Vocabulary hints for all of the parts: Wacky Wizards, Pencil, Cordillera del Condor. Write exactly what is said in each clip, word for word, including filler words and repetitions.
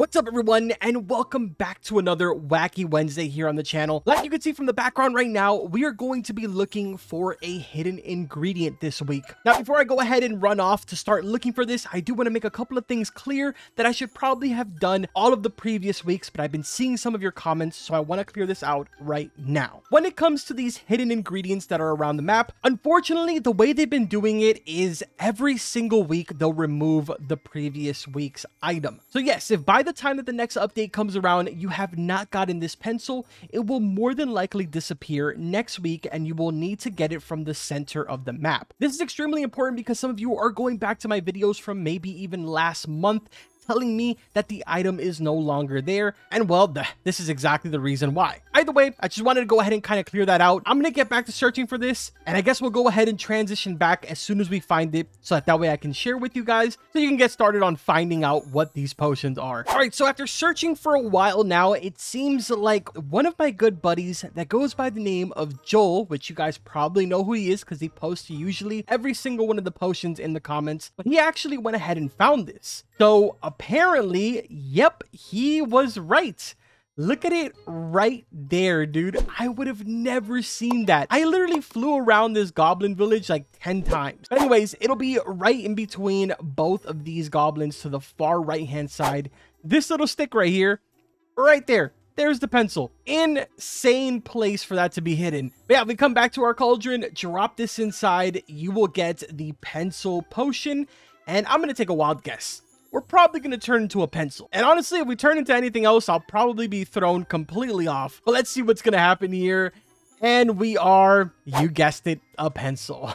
What's up, everyone, and welcome back to another Wacky Wednesday here on the channel. Like you can see from the background right now, we are going to be looking for a hidden ingredient this week. Now, before I go ahead and run off to start looking for this, I do want to make a couple of things clear that I should probably have done all of the previous weeks, but I've been seeing some of your comments, so I want to clear this out right now. When it comes to these hidden ingredients that are around the map, unfortunately, the way they've been doing it is every single week, they'll remove the previous week's item. So yes, if by the The time that the next update comes around, you have not gotten this pencil, it will more than likely disappear next week and you will need to get it from the center of the map. This is extremely important because some of you are going back to my videos from maybe even last month telling me that the item is no longer there, and well, the, this is exactly the reason why. Either way, I just wanted to go ahead and kind of clear that out. I'm gonna get back to searching for this, and I guess we'll go ahead and transition back as soon as we find it, so that that way I can share with you guys, so you can get started on finding out what these potions are. All right, so after searching for a while now, it seems like one of my good buddies that goes by the name of Joel, which you guys probably know who he is because he posts usually every single one of the potions in the comments, but he actually went ahead and found this. So apparently, yep, he was right. Look at it right there, dude. I would have never seen that. I literally flew around this goblin village like ten times. But anyways, it'll be right in between both of these goblins to the far right-hand side. This little stick right here, right there. There's the pencil. Insane place for that to be hidden. But yeah, we come back to our cauldron, drop this inside. You will get the pencil potion. And I'm going to take a wild guess. We're probably going to turn into a pencil. And honestly, if we turn into anything else, I'll probably be thrown completely off. But let's see what's going to happen here. And we are, you guessed it, a pencil.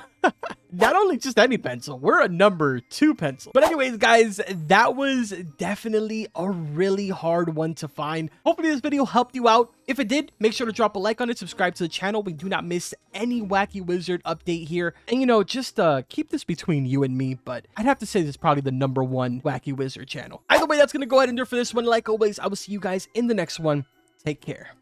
Not only just any pencil, we're a number two pencil. But anyways, guys, that was definitely a really hard one to find. Hopefully this video helped you out. If it did, make sure to drop a like on it, subscribe to the channel. We do not miss any Wacky Wizard update here. And you know, just uh, keep this between you and me, but I'd have to say this is probably the number one Wacky Wizard channel. Either way, that's going to go ahead and do it for this one. Like always, I will see you guys in the next one. Take care.